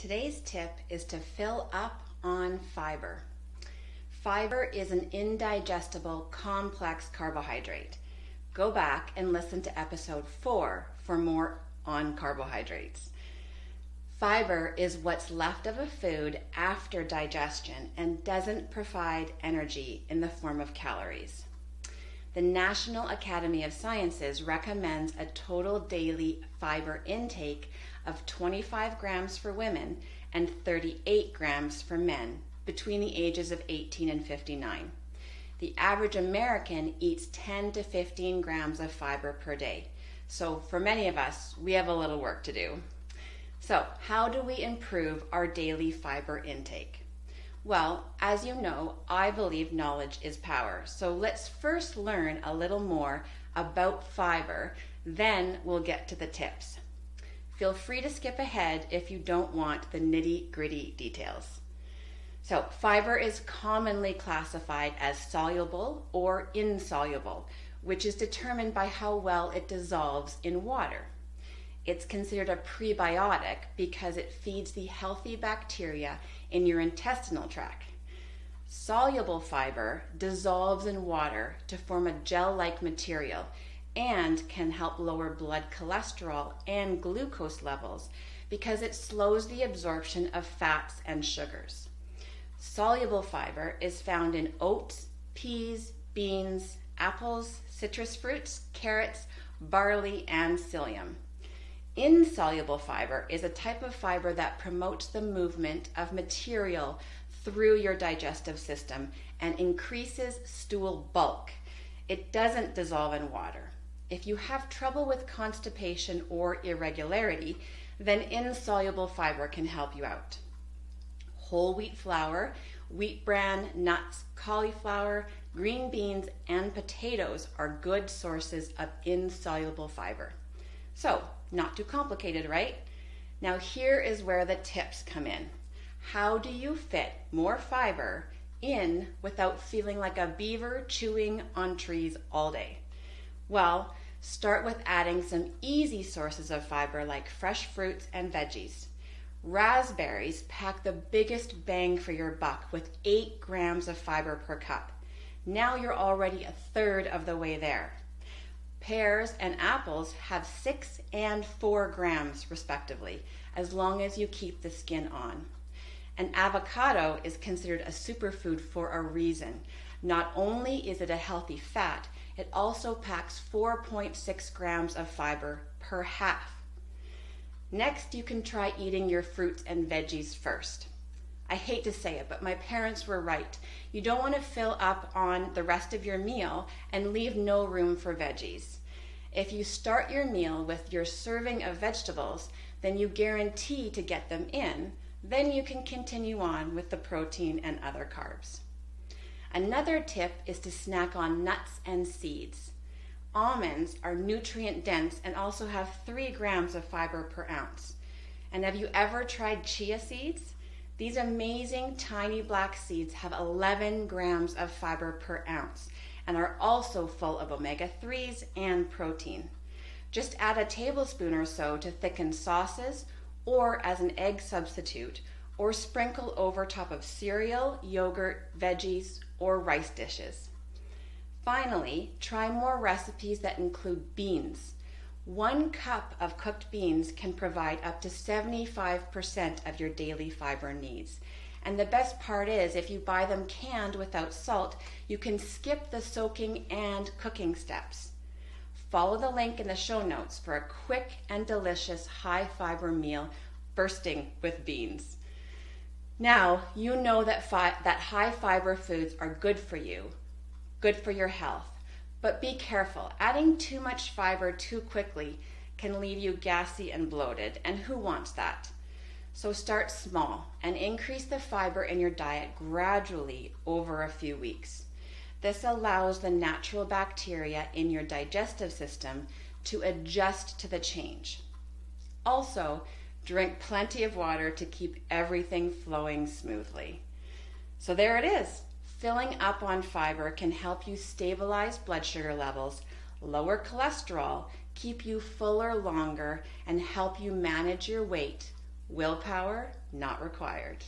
Today's tip is to fill up on fiber. Fiber is an indigestible, complex carbohydrate. Go back and listen to episode 4 for more on carbohydrates. Fiber is what's left of a food after digestion and doesn't provide energy in the form of calories. The National Academy of Sciences recommends a total daily fiber intake of 25 grams for women and 38 grams for men between the ages of 18 and 59. The average American eats 10 to 15 grams of fiber per day. So for many of us, we have a little work to do. So how do we improve our daily fiber intake? Well, as you know, I believe knowledge is power. So let's first learn a little more about fiber, then we'll get to the tips. Feel free to skip ahead if you don't want the nitty-gritty details. So fiber is commonly classified as soluble or insoluble, which is determined by how well it dissolves in water. It's considered a prebiotic because it feeds the healthy bacteria in your intestinal tract. Soluble fiber dissolves in water to form a gel-like material and can help lower blood cholesterol and glucose levels because it slows the absorption of fats and sugars. Soluble fiber is found in oats, peas, beans, apples, citrus fruits, carrots, barley, and psyllium. Insoluble fiber is a type of fiber that promotes the movement of material through your digestive system and increases stool bulk. It doesn't dissolve in water. If you have trouble with constipation or irregularity, then insoluble fiber can help you out. Whole wheat flour, wheat bran, nuts, cauliflower, green beans, and potatoes are good sources of insoluble fiber. So, not too complicated, right? Now here is where the tips come in. How do you fit more fiber in without feeling like a beaver chewing on trees all day? Well, start with adding some easy sources of fiber like fresh fruits and veggies. Raspberries pack the biggest bang for your buck with 8 grams of fiber per cup. Now you're already a third of the way there. Pears and apples have 6 and 4 grams respectively, as long as you keep the skin on. An avocado is considered a superfood for a reason. Not only is it a healthy fat, it also packs 4.6 grams of fiber per half. Next, you can try eating your fruits and veggies first. I hate to say it, but my parents were right. You don't want to fill up on the rest of your meal and leave no room for veggies. If you start your meal with your serving of vegetables, then you guarantee to get them in. Then you can continue on with the protein and other carbs. Another tip is to snack on nuts and seeds. Almonds are nutrient dense and also have 3 grams of fiber per ounce. And have you ever tried chia seeds? These amazing tiny black seeds have 11 grams of fiber per ounce and are also full of omega-3s and protein. Just add a tablespoon or so to thicken sauces or as an egg substitute, or sprinkle over top of cereal, yogurt, veggies, or rice dishes. Finally, try more recipes that include beans. 1 cup of cooked beans can provide up to 75% of your daily fiber needs. And the best part is, if you buy them canned without salt, you can skip the soaking and cooking steps. Follow the link in the show notes for a quick and delicious high-fiber meal bursting with beans. Now, you know that high-fiber foods are good for you. Good for your health, but be careful. Adding too much fiber too quickly can leave you gassy and bloated, and who wants that? So start small and increase the fiber in your diet gradually over a few weeks. This allows the natural bacteria in your digestive system to adjust to the change. Also, drink plenty of water to keep everything flowing smoothly. So there it is. Filling up on fiber can help you stabilize blood sugar levels, lower cholesterol, keep you fuller longer, and help you manage your weight Willpower Not Required.